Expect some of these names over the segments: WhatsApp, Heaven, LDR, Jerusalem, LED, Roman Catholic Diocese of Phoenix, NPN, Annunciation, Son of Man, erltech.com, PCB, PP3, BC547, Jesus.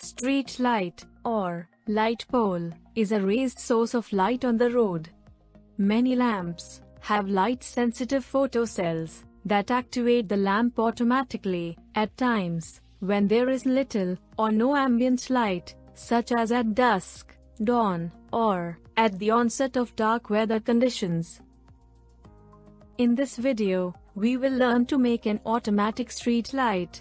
Street light, or light pole, is a raised source of light on the road. Many lamps have light-sensitive photocells that activate the lamp automatically at times when there is little or no ambient light, such as at dusk, dawn, or at the onset of dark weather conditions. In this video, we will learn to make an automatic street light.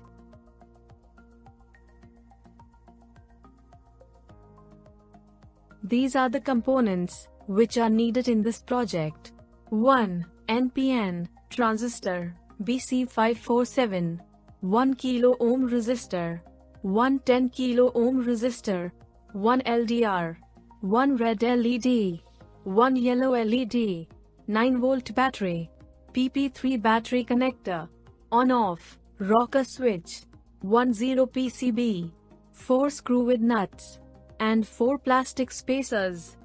These are the components which are needed in this project. 1. NPN transistor BC547, 1 kilo ohm resistor, 1 10 kilo ohm resistor, 1 LDR, 1 red LED, 1 yellow LED, 9 volt battery, PP3 battery connector, on-off rocker switch, 10 PCB, 4 screw with nuts, and 4 plastic spacers.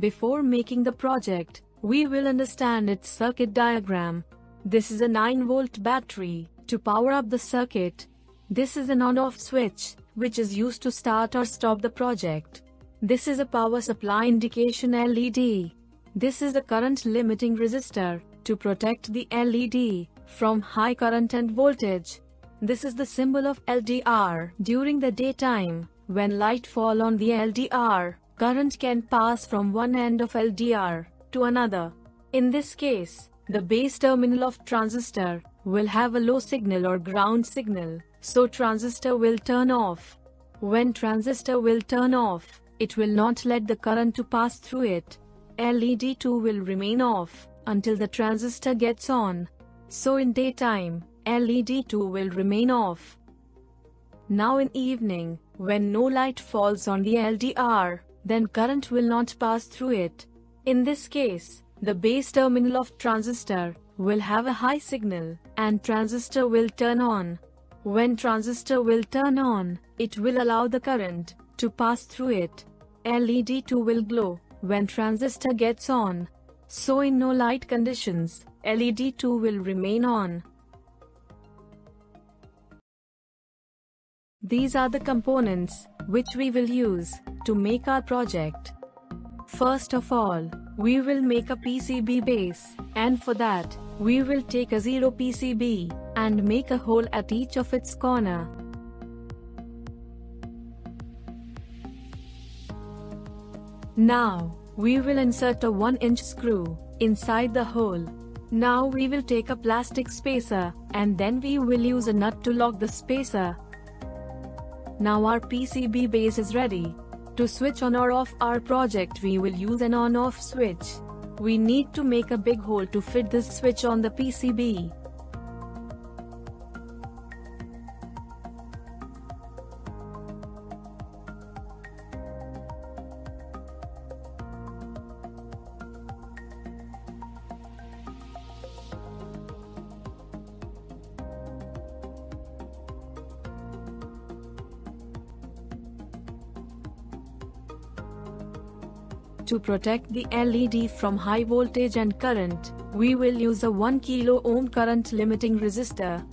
Before making the project, we will understand its circuit diagram. This is a 9-volt battery to power up the circuit. This is an on-off switch, which is used to start or stop the project. This is a power supply indication LED. This is a current limiting resistor to protect the LED from high current and voltage. This is the symbol of LDR. During the daytime, when light falls on the LDR, current can pass from one end of LDR to another. In this case, the base terminal of transistor will have a low signal or ground signal, so transistor will turn off. When transistor will turn off, it will not let the current to pass through it. LED too will remain off until the transistor gets on. So in daytime, LED 2 will remain off. Now in evening, when no light falls on the LDR, then current will not pass through it. In this case, the base terminal of transistor will have a high signal, and transistor will turn on. When transistor will turn on, it will allow the current to pass through it. LED 2 will glow when transistor gets on. So in no light conditions, LED 2 will remain on. These are the components which we will use to make our project. First of all, we will make a PCB base, and for that, we will take a 0 PCB and make a hole at each of its corner. Now, we will insert a 1-inch screw inside the hole. Now we will take a plastic spacer, and then we will use a nut to lock the spacer. Now our PCB base is ready. To switch on or off our project, we will use an on-off switch. We need to make a big hole to fit this switch on the PCB. To protect the LED from high voltage and current, we will use a 1 kilo ohm current limiting resistor.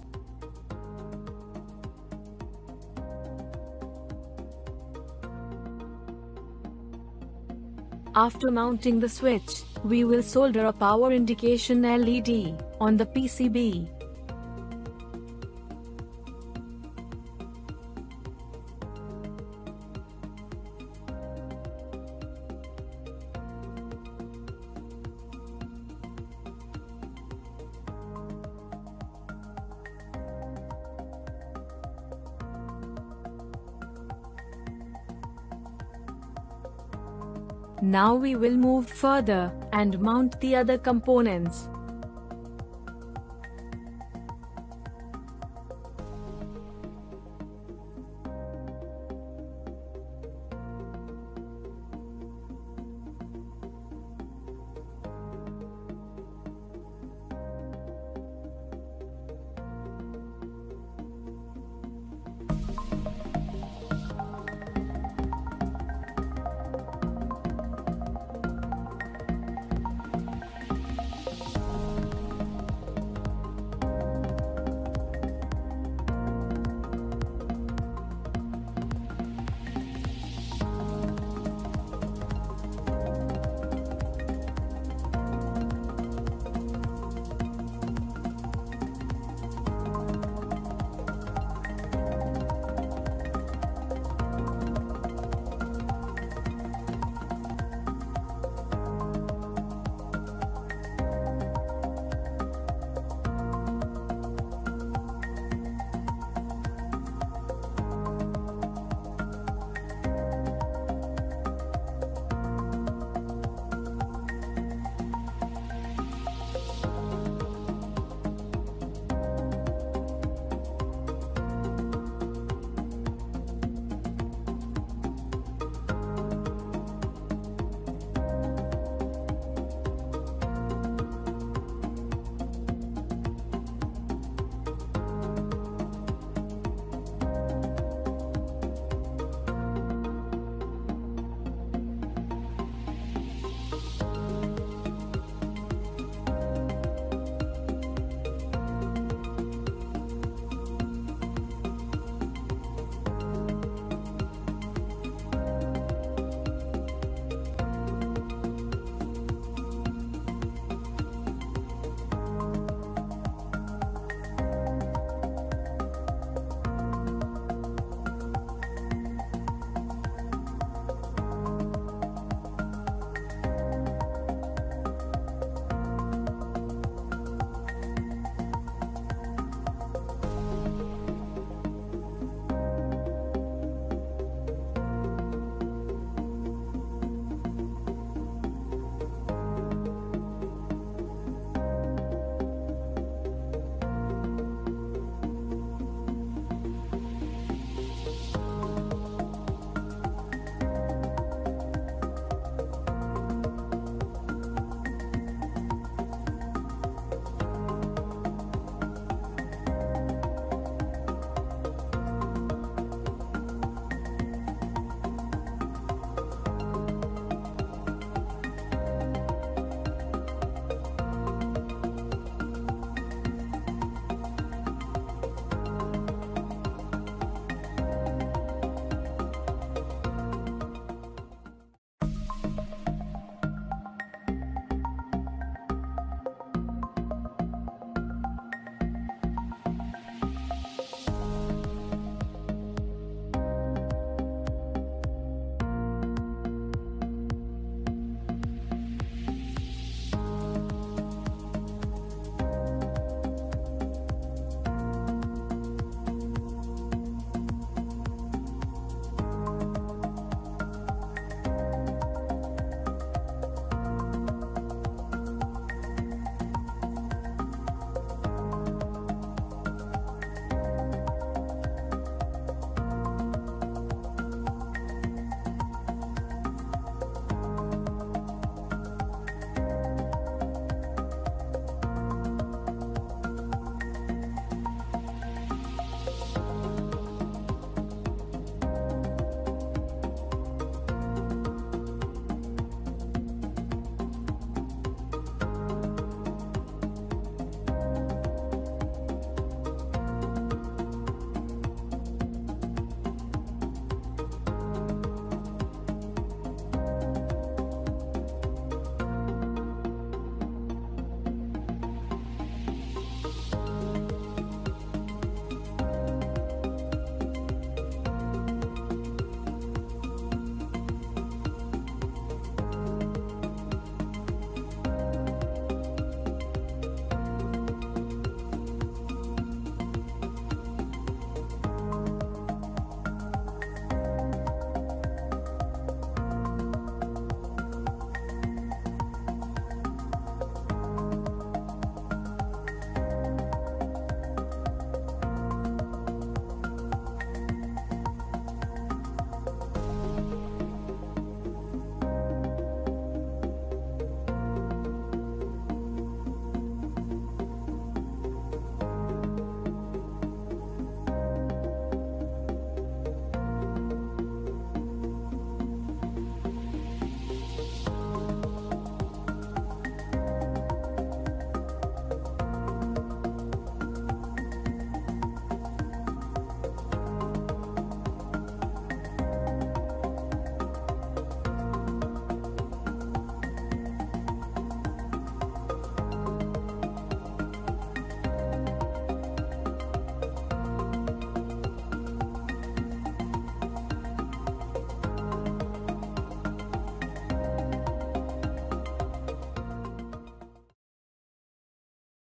After mounting the switch, we will solder a power indication LED on the PCB. Now we will move further and mount the other components.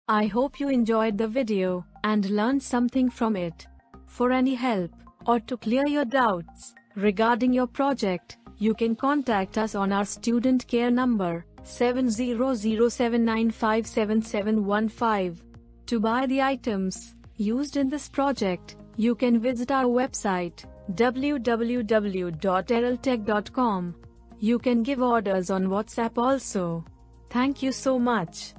I hope you enjoyed the video and learned something from it. For any help or to clear your doubts regarding your project, you can contact us on our student care number 7007957715. To buy the items used in this project, you can visit our website www.erltech.com. You can give orders on WhatsApp also. Thank you so much.